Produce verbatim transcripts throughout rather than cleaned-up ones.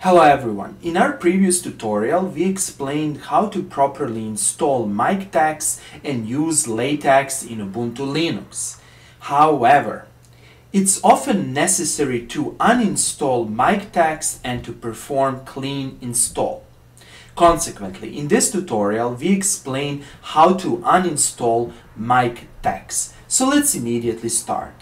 Hello everyone! In our previous tutorial we explained how to properly install MiKTeX and use LaTeX in Ubuntu Linux. However, it's often necessary to uninstall MiKTeX and to perform clean install. Consequently, in this tutorial we explain how to uninstall MiKTeX. So let's immediately start.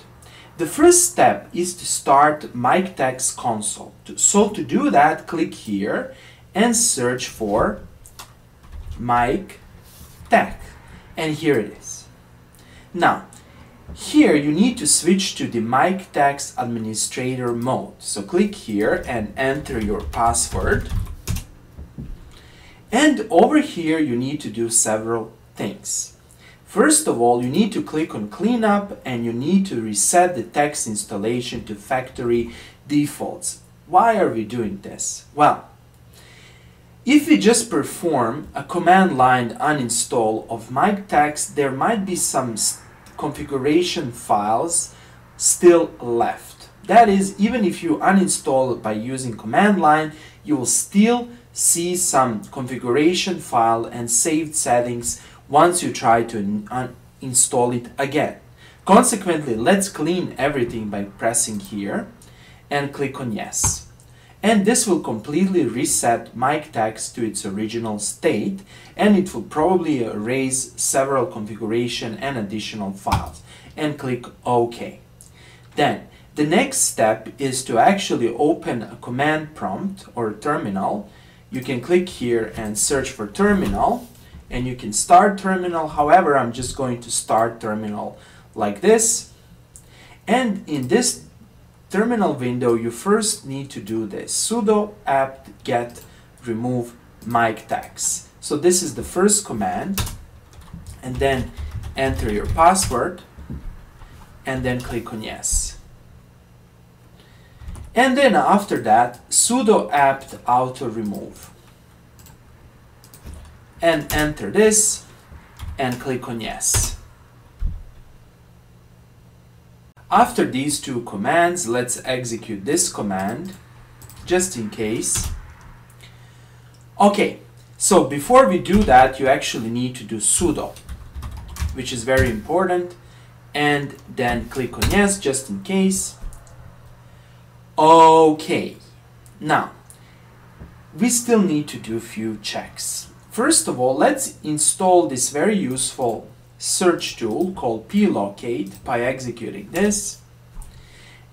The first step is to start MiKTeX console. So to do that, click here and search for MiKTeX. And here it is. Now, here you need to switch to the MiKTeX administrator mode. So click here and enter your password. And over here you need to do several things. First of all, you need to click on Cleanup and you need to reset the text installation to factory defaults. Why are we doing this? Well, if we just perform a command line uninstall of MiKTeX, there might be some configuration files still left. That is, even if you uninstall by using command line, you will still see some configuration file and saved settings once you try to install it again. Consequently, let's clean everything by pressing here and click on yes. And this will completely reset MiKTeX to its original state, and it will probably erase several configuration and additional files. And click OK. Then the next step is to actually open a command prompt or a terminal. You can click here and search for terminal. And you can start terminal. However, I'm just going to start terminal like this. And in this terminal window, you first need to do this sudo apt get remove MiKTeX. So this is the first command, and then enter your password and then click on yes. And then after that, sudo apt auto remove. And enter this and click on yes. After these two commands, let's execute this command just in case. Okay, so before we do that, you actually need to do sudo, which is very important, and then click on yes just in case. Okay, now we still need to do a few checks. First of all, let's install this very useful search tool called Plocate by executing this.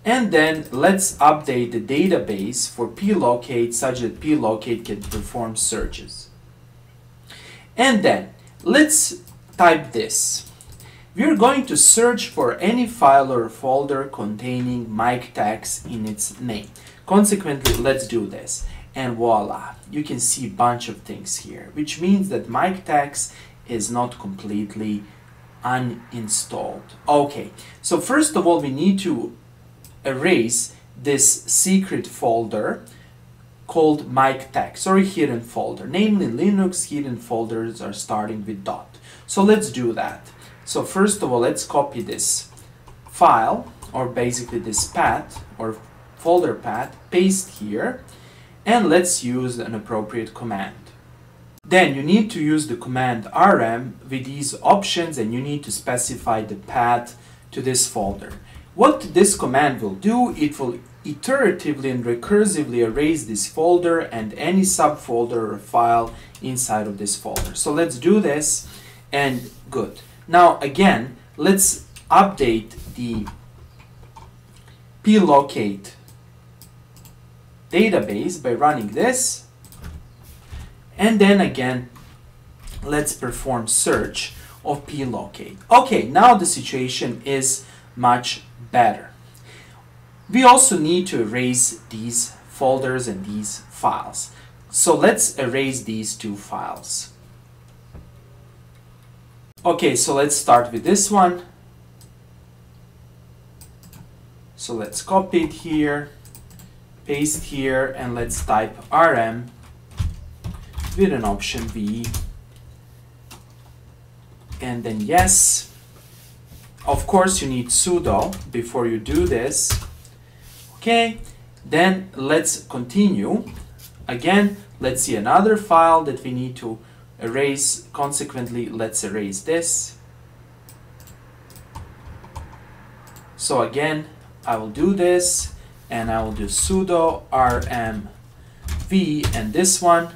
And then let's update the database for Plocate such that Plocate can perform searches. And then let's type this. We're going to search for any file or folder containing MiKTeX in its name. Consequently, let's do this. And voila, you can see a bunch of things here, which means that MiKTeX is not completely uninstalled. Okay, so first of all, we need to erase this secret folder called MiKTeX, or a hidden folder. Namely, Linux hidden folders are starting with dot. So let's do that. So first of all, let's copy this file, or basically this path, or folder path, paste here. And let's use an appropriate command. Then you need to use the command R M with these options, and you need to specify the path to this folder. What this command will do, it will iteratively and recursively erase this folder and any subfolder or file inside of this folder. So let's do this, and good. Now again, let's update the Plocate database by running this, and then again let's perform search of Plocate. Okay, now the situation is much better. We also need to erase these folders and these files. So let's erase these two files. Okay, so let's start with this one. So let's copy it here, paste here, and let's type R M with an option V, and then yes. Of course you need sudo before you do this. Okay, then let's continue Again, let's see another file that we need to erase. Consequently, let's erase this. So again, I will do this, and I will do sudo R M V, and this one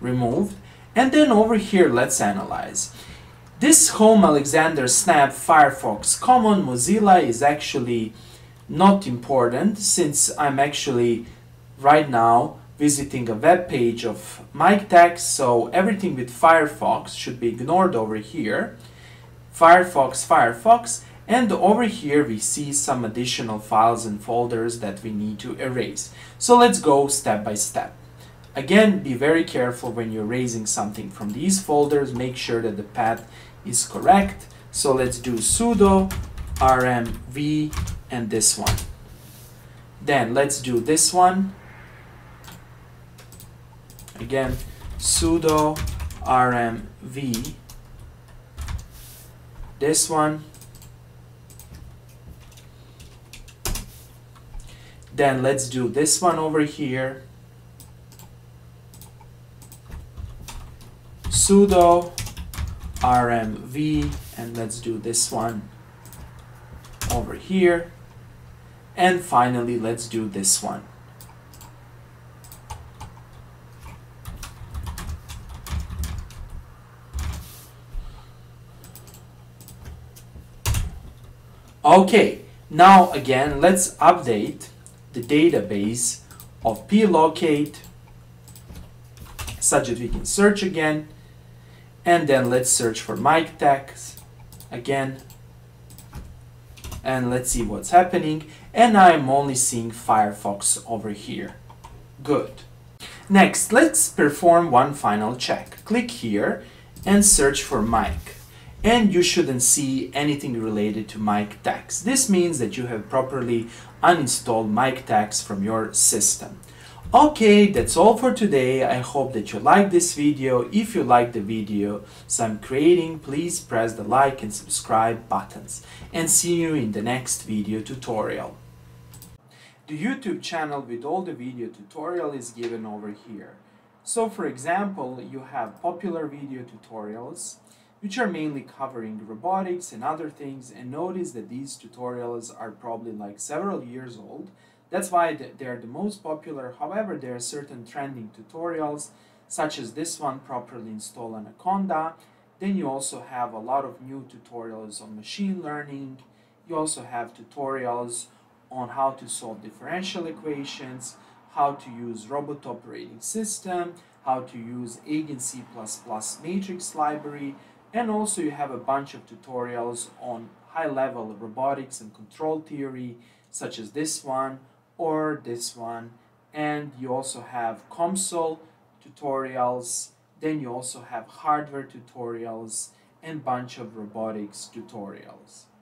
removed. And then over here, let's analyze. This Home Alexander Snap Firefox Common Mozilla is actually not important, since I'm actually right now visiting a web page of MiKTeX, so everything with Firefox should be ignored over here. Firefox, Firefox, and over here we see some additional files and folders that we need to erase. So let's go step by step. Again, be very careful when you're erasing something from these folders, make sure that the path is correct. So let's do sudo R M V and this one. Then let's do this one. Again, sudo R M V, this one. Then let's do this one over here, sudo R M V, and let's do this one over here, and finally let's do this one. Okay, now again, let's update the database of Plocate such that we can search again. And then let's search for MiKTeX again. And let's see what's happening. And I'm only seeing Firefox over here. Good. Next, let's perform one final check. Click here and search for Mike. And you shouldn't see anything related to MiKTeX. This means that you have properly uninstalled MiKTeX from your system. Okay, that's all for today. I hope that you like this video. If you like the video I'm creating, please press the like and subscribe buttons. And see you in the next video tutorial. The YouTube channel with all the video tutorial is given over here. So for example, you have popular video tutorials, which are mainly covering robotics and other things, and notice that these tutorials are probably like several years old. That's why they're the most popular. However, there are certain trending tutorials, such as this one, properly install Anaconda. Then you also have a lot of new tutorials on machine learning. You also have tutorials on how to solve differential equations, how to use robot operating system, how to use Eigen C plus plus matrix library, and also you have a bunch of tutorials on high-level robotics and control theory, such as this one or this one. And you also have COMSOL tutorials. Then you also have hardware tutorials and bunch of robotics tutorials.